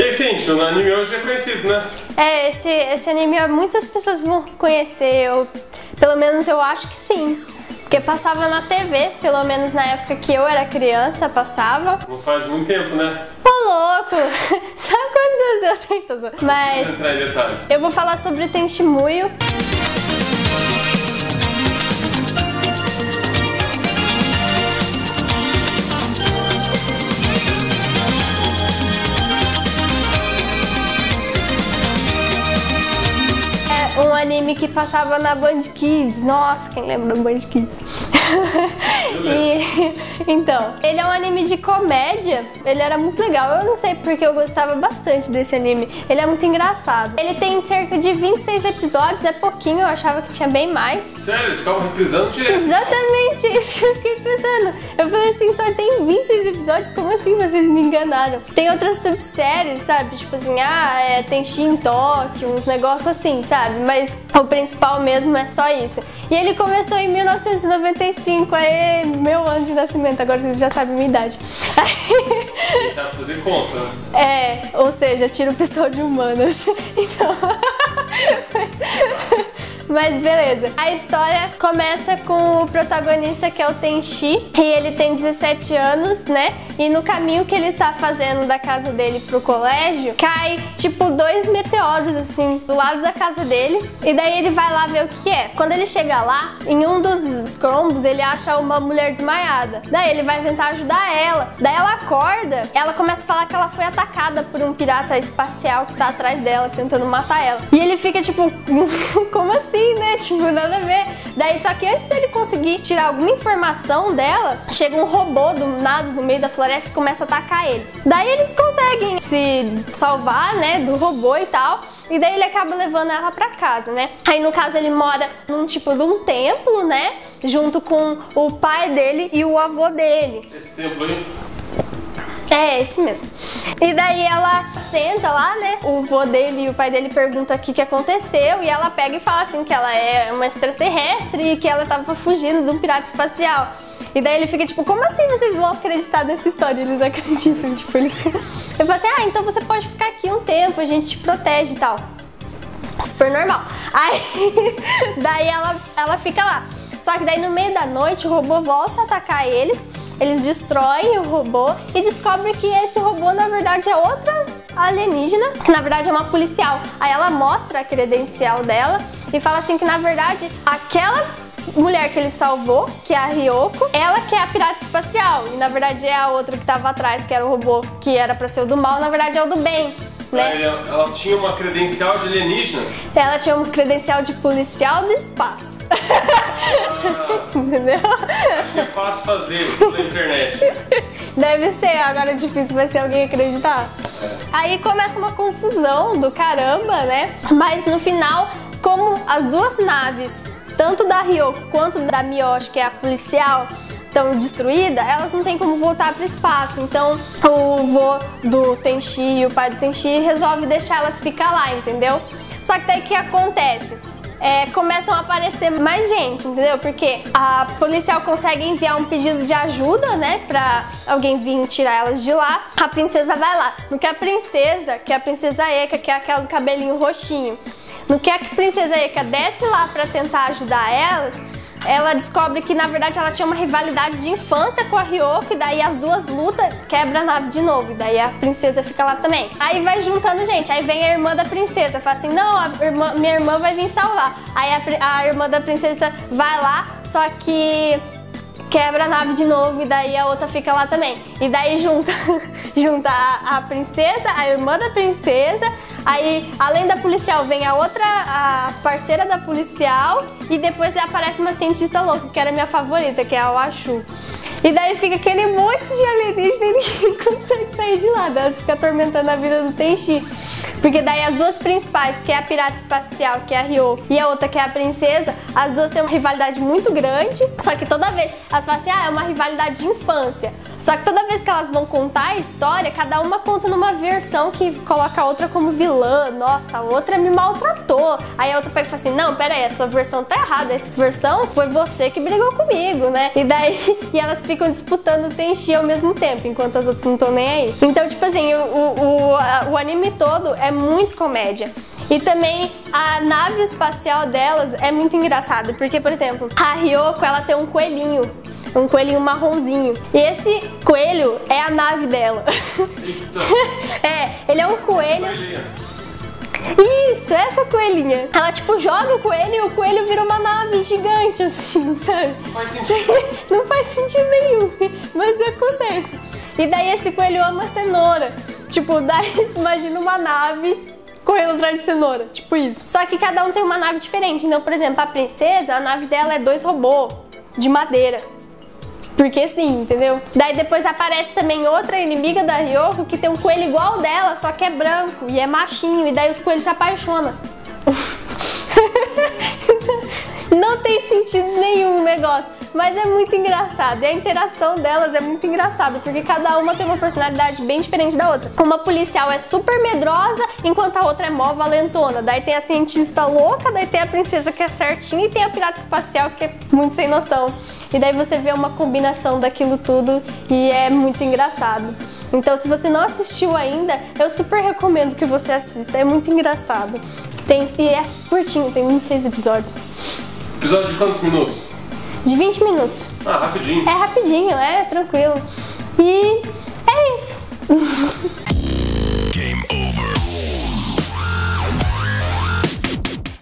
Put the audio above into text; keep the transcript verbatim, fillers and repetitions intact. E aí, Cintia, o anime hoje é conhecido, né? É, esse, esse anime muitas pessoas vão conhecer, eu, pelo menos eu acho que sim. Porque passava na T V, pelo menos na época que eu era criança, passava. Não faz muito tempo, né? Pô, louco! Sabe quantos anos eu tenho? Mas eu vou falar sobre Tenchi Muyo. Um anime que passava na Band Kids, nossa, quem lembra do Band Kids? E, então, ele é um anime de comédia, ele era muito legal, eu não sei porque eu gostava bastante desse anime, ele é muito engraçado. Ele tem cerca de vinte e seis episódios, é pouquinho, eu achava que tinha bem mais. Sério, eles estavam reprisando direto? Exatamente, isso que eu fiquei pensando. Eu falei assim, só tem vinte e seis episódios, como assim vocês me enganaram? Tem outras subséries, sabe, tipo assim, ah, é, tem Shintok, uns negócios assim, sabe, mas o principal mesmo é só isso. E ele começou em mil novecentos e noventa e cinco, aí meu ano de nascimento, agora vocês já sabem a minha idade. Aí... Tá pra fazer conta, né? É, ou seja, tira o pessoal de humanas. Então... Mas beleza, a história começa com o protagonista que é o Tenchi, e ele tem dezessete anos, né? E no caminho que ele tá fazendo da casa dele pro colégio, cai tipo dois meteoros assim, do lado da casa dele, e daí ele vai lá ver o que é. Quando ele chega lá, em um dos crombos ele acha uma mulher desmaiada, daí ele vai tentar ajudar ela, daí ela acorda, ela começa a falar que ela foi atacada por um pirata espacial que tá atrás dela, tentando matar ela. E ele fica tipo, como assim? Né? Tipo, nada a ver. Daí, só que antes dele conseguir tirar alguma informação dela, chega um robô do nada no meio da floresta e começa a atacar eles. Daí eles conseguem se salvar, né, do robô e tal. E daí ele acaba levando ela pra casa, né? Aí no caso ele mora num tipo de um templo, né? Junto com o pai dele e o avô dele. Esse templo aí? É, esse mesmo. E daí ela senta lá, né? O vô dele e o pai dele perguntam o que, que aconteceu. E ela pega e fala assim que ela é uma extraterrestre e que ela tava fugindo de um pirata espacial. E daí ele fica tipo, como assim vocês vão acreditar nessa história? Eles acreditam, tipo, eles... Eu falo assim, ah, então você pode ficar aqui um tempo, a gente te protege e tal. Super normal. Aí, daí ela, ela fica lá. Só que daí no meio da noite o robô volta a atacar eles. Eles destroem o robô e descobrem que esse robô, na verdade, é outra alienígena, que na verdade é uma policial. Aí ela mostra a credencial dela e fala assim que, na verdade, aquela mulher que ele salvou, que é a Ryoko, ela que é a pirata espacial. E, na verdade, é a outra que estava atrás, que era o robô que era para ser o do mal, na verdade é o do bem. Né? Ela, ela tinha uma credencial de alienígena? Ela tinha uma credencial de policial do espaço. Ah, entendeu? Acho que é fácil fazer pela internet. Deve ser, agora é difícil, vai ser alguém acreditar. É. Aí começa uma confusão do caramba, né? Mas no final, como as duas naves, tanto da Ryoko quanto da Miyoshi, que é a policial, tão destruída, elas não tem como voltar para o espaço. Então o vô do Tenchi e o pai do Tenchi resolve deixar elas ficar lá, entendeu? Só que daí o que acontece? É, começam a aparecer mais gente, entendeu? Porque a policial consegue enviar um pedido de ajuda, né? Pra alguém vir tirar elas de lá. A princesa vai lá. No que a princesa, que é a princesa Eka, que é aquela do cabelinho roxinho, no que a princesa Eka desce lá para tentar ajudar elas, ela descobre que, na verdade, ela tinha uma rivalidade de infância com a Ryoko, e daí as duas lutam, quebra a nave de novo, e daí a princesa fica lá também. Aí vai juntando gente, aí vem a irmã da princesa, fala assim, não, a irmã, minha irmã vai vir salvar. Aí a, a irmã da princesa vai lá, só que quebra a nave de novo, e daí a outra fica lá também. E daí junta, junta a, a princesa, a irmã da princesa, aí além da policial vem a outra, a parceira da policial, e depois aparece uma cientista louca, que era minha favorita, que é a Washu. E daí fica aquele monte de alienígena e ninguém consegue sair de lá, elas ficam atormentando a vida do Tenchi. Porque daí as duas principais, que é a pirata espacial, que é a Ryoko, e a outra que é a princesa, as duas têm uma rivalidade muito grande, só que toda vez elas falam assim, ah, é uma rivalidade de infância. Só que toda vez que elas vão contar a história, cada uma conta numa versão que coloca a outra como vilã. Nossa, a outra me maltratou. Aí a outra pega e fala assim, não, pera aí, a sua versão tá errada. Essa versão foi você que brigou comigo, né? E daí e elas ficam disputando o Tenchi ao mesmo tempo, enquanto as outras não estão nem aí. Então, tipo assim, o, o, a, o anime todo é muito comédia. E também a nave espacial delas é muito engraçada, porque, por exemplo, a Ryoko, ela tem um coelhinho, um coelhinho marronzinho. E esse coelho é a nave dela. É, ele é um coelho... Isso, essa coelhinha. Ela tipo joga o coelho e o coelho vira uma nave gigante, assim, sabe? Não faz sentido. Não faz sentido nenhum, mas acontece. E daí esse coelho ama cenoura. Tipo, daí tu imagina uma nave correndo atrás de cenoura, tipo isso. Só que cada um tem uma nave diferente. Então, por exemplo, a princesa, a nave dela é dois robôs de madeira. Porque sim, entendeu? Daí depois aparece também outra inimiga da Ryoko que tem um coelho igual ao dela, só que é branco e é machinho, e daí os coelhos se apaixonam. Não tem sentido nenhum o negócio, mas é muito engraçado. E a interação delas é muito engraçada, porque cada uma tem uma personalidade bem diferente da outra. Uma policial é super medrosa, enquanto a outra é mó valentona. Daí tem a cientista louca, daí tem a princesa que é certinha, e tem a pirata espacial que é muito sem noção. E daí você vê uma combinação daquilo tudo e é muito engraçado. Então, se você não assistiu ainda, eu super recomendo que você assista, é muito engraçado. Tem, e é curtinho, tem vinte e seis episódios. Episódio de quantos minutos? De vinte minutos. Ah, rapidinho. É rapidinho, é tranquilo. E é isso.